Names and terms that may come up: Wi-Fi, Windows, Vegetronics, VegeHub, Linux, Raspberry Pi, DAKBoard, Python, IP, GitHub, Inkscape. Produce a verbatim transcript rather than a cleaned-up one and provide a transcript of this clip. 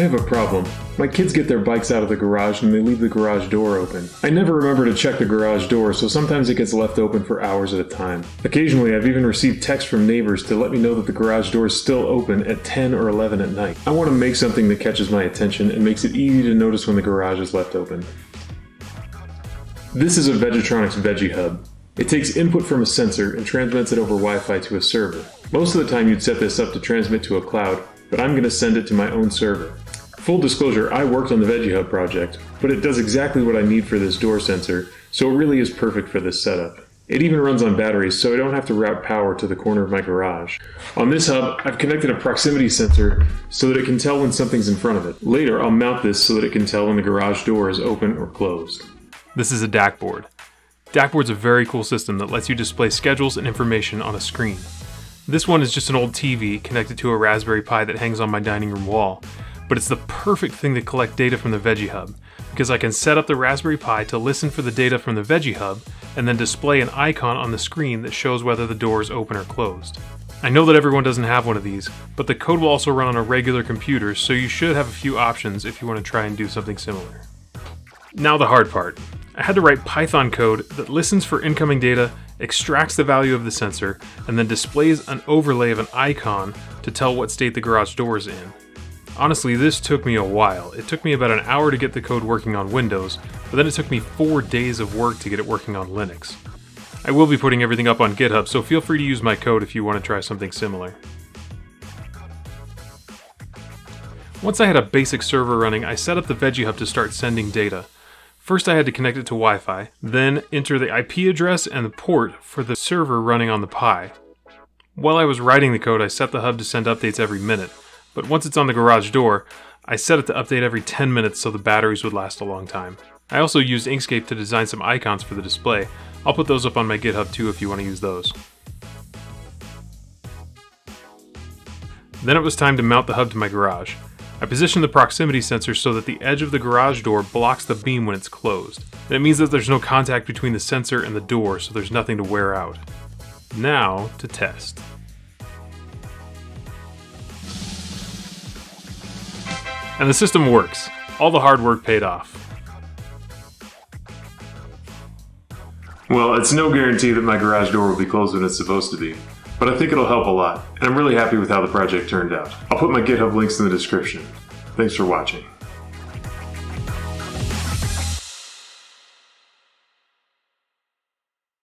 I have a problem. My kids get their bikes out of the garage and they leave the garage door open. I never remember to check the garage door, so sometimes it gets left open for hours at a time. Occasionally, I've even received texts from neighbors to let me know that the garage door is still open at ten or eleven at night. I want to make something that catches my attention and makes it easy to notice when the garage is left open. This is a Vegetronics VegeHub. It takes input from a sensor and transmits it over Wi-Fi to a server. Most of the time you'd set this up to transmit to a cloud, but I'm going to send it to my own server. Full disclosure, I worked on the VegeHub project, but it does exactly what I need for this door sensor, so it really is perfect for this setup. It even runs on batteries, so I don't have to route power to the corner of my garage. On this hub, I've connected a proximity sensor so that it can tell when something's in front of it. Later, I'll mount this so that it can tell when the garage door is open or closed. This is a DAKBoard. DAKBoard's a very cool system that lets you display schedules and information on a screen. This one is just an old T V connected to a Raspberry Pi that hangs on my dining room wall, but it's the perfect thing to collect data from the VegeHub, because I can set up the Raspberry Pi to listen for the data from the VegeHub and then display an icon on the screen that shows whether the door is open or closed. I know that everyone doesn't have one of these, but the code will also run on a regular computer, so you should have a few options if you want to try and do something similar. Now the hard part. I had to write Python code that listens for incoming data, extracts the value of the sensor, and then displays an overlay of an icon to tell what state the garage door is in. Honestly, this took me a while. It took me about an hour to get the code working on Windows, but then it took me four days of work to get it working on Linux. I will be putting everything up on GitHub, so feel free to use my code if you want to try something similar. Once I had a basic server running, I set up the VegeHub to start sending data. First, I had to connect it to Wi-Fi, then enter the I P address and the port for the server running on the Pi. While I was writing the code, I set the hub to send updates every minute, but once it's on the garage door, I set it to update every ten minutes so the batteries would last a long time. I also used Inkscape to design some icons for the display. I'll put those up on my GitHub too if you want to use those. Then it was time to mount the hub to my garage. I positioned the proximity sensor so that the edge of the garage door blocks the beam when it's closed. That means that there's no contact between the sensor and the door, so there's nothing to wear out. Now to test. And the system works. All the hard work paid off. Well, it's no guarantee that my garage door will be closed when it's supposed to be, but I think it'll help a lot, and I'm really happy with how the project turned out. I'll put my GitHub links in the description. Thanks for watching.